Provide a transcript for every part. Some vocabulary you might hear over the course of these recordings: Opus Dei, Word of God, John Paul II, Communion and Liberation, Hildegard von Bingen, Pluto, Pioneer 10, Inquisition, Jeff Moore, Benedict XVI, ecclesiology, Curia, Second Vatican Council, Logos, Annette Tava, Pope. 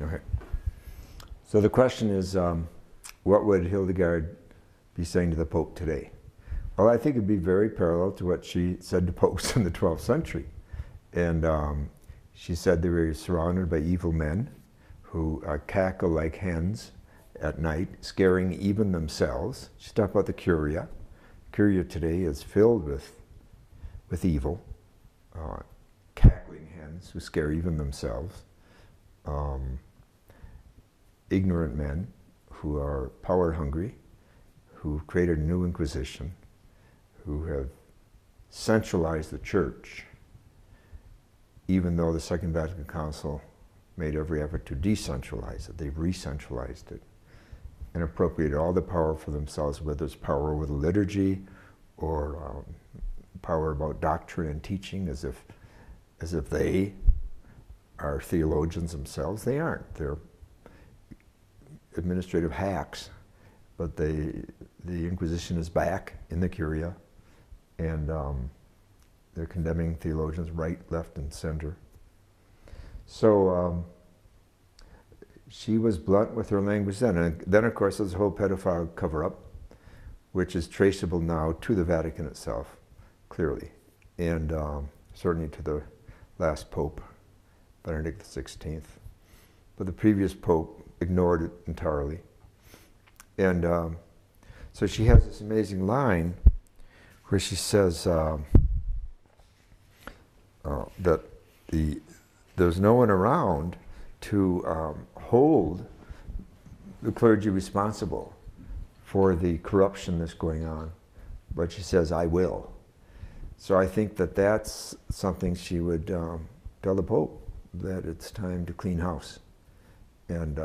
Okay. So the question is, what would Hildegard be saying to the Pope today? Well, I think it'd be very parallel to what she said to popes in the 12th century. And she said they were surrounded by evil men who cackle like hens at night, scaring even themselves. She's talking about the Curia. The Curia today is filled with evil, cackling hens who scare even themselves, ignorant men who are power hungry, who've created a new Inquisition, who have centralized the church, even though the Second Vatican Council made every effort to decentralize it. They've re-centralized it and appropriated all the power for themselves, whether it's power over the liturgy or power about doctrine and teaching, as if they are theologians themselves. They aren't. They're administrative hacks. But the Inquisition is back in the Curia, and they're condemning theologians right, left, and center. So she was blunt with her language then. And then, of course, there's a whole pedophile cover-up, which is traceable now to the Vatican itself, clearly, and certainly to the last Pope, Benedict XVI. But the previous Pope ignored it entirely. And so she has this amazing line where she says that there's no one around to hold the clergy responsible for the corruption that's going on. But she says, I will. So I think that that's something she would tell the Pope, that it's time to clean house. And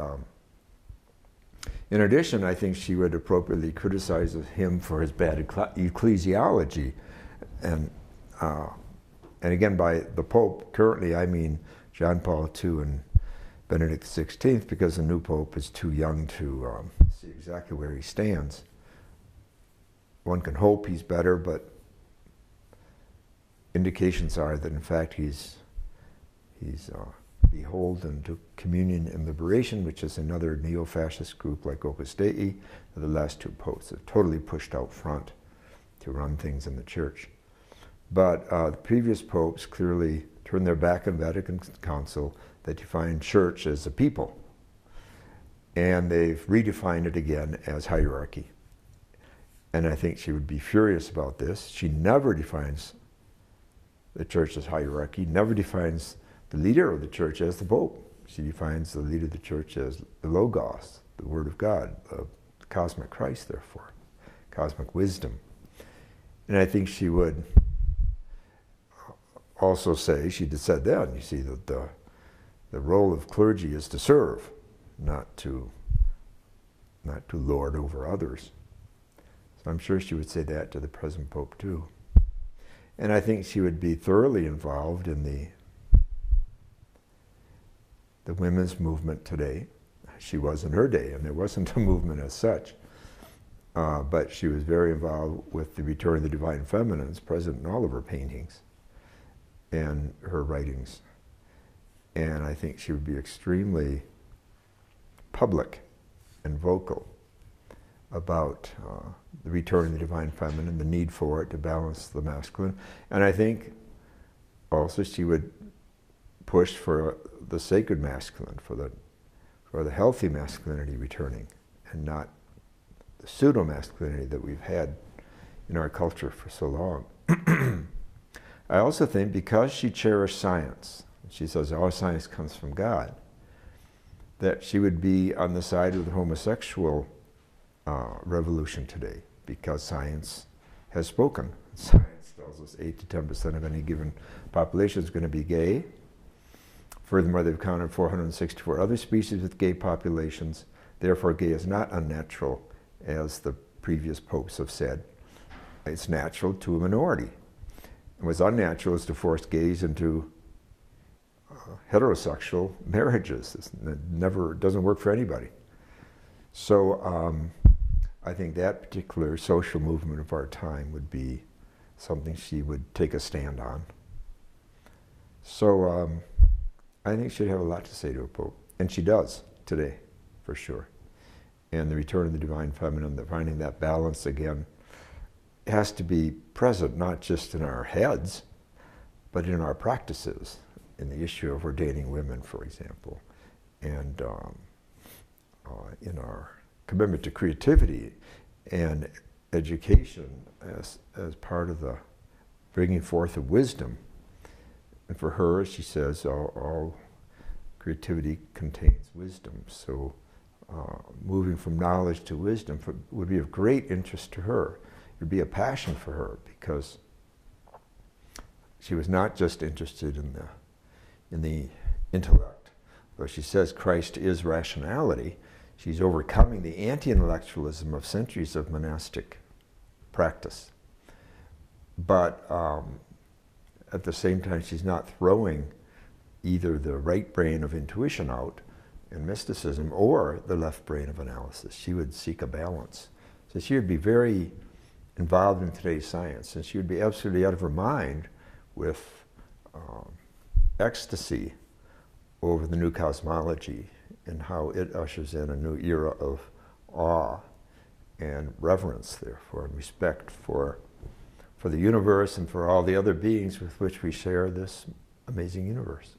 in addition, I think she would appropriately criticize him for his bad ecclesiology. And again, by the Pope, currently, I mean John Paul II and Benedict XVI, because the new Pope is too young to see exactly where he stands. One can hope he's better, but indications are that, in fact, he's beholden to Communion and Liberation, which is another neo-fascist group like Opus Dei. The last two popes are totally pushed out front to run things in the church. But the previous popes clearly turned their back on Vatican Council. They defined church as a people, and they've redefined it again as hierarchy. And I think she would be furious about this. She never defines the church as hierarchy, never defines the leader of the church as the Pope. She defines the leader of the church as the Logos, the Word of God, the cosmic Christ, therefore, cosmic wisdom. And I think she would also say, she said then, you see, that the role of clergy is to serve, not to lord over others. So I'm sure she would say that to the present Pope too. And I think she would be thoroughly involved in the women's movement today. She was in her day, and there wasn't a movement as such. But she was very involved with the Return of the Divine Feminine, present in all of her paintings and her writings. And I think she would be extremely public and vocal about the return of the divine feminine, the need for it to balance the masculine. And I think also she would push for the sacred masculine, for the healthy masculinity returning, and not the pseudo-masculinity that we've had in our culture for so long. I also think because she cherished science, she says all science comes from God, that she would be on the side of the homosexual revolution today, because science has spoken. Science tells us 8 to 10% of any given population is going to be gay. Furthermore, they've counted 464 other species with gay populations. Therefore, gay is not unnatural, as the previous popes have said. It's natural to a minority. And what's unnatural is to force gays into heterosexual marriages. It doesn't work for anybody. So I think that particular social movement of our time would be something she would take a stand on. So I think she'd have a lot to say to a Pope. And she does today, for sure. And the return of the divine feminine, the finding that balance again, has to be present not just in our heads, but in our practices, in the issue of ordaining women, for example, and in our commitment to creativity and education as part of the bringing forth of wisdom. And for her, she says, all creativity contains wisdom. So moving from knowledge to wisdom would be of great interest to her. It would be a passion for her, because she was not just interested in the intellect. Though she says Christ is rationality, she's overcoming the anti-intellectualism of centuries of monastic practice. But at the same time, she's not throwing either the right brain of intuition out and mysticism or the left brain of analysis. She would seek a balance. So she would be very involved in today's science, and she would be absolutely out of her mind with ecstasy over the new cosmology and how it ushers in a new era of awe and reverence, therefore, and respect for the universe and for all the other beings with which we share this amazing universe.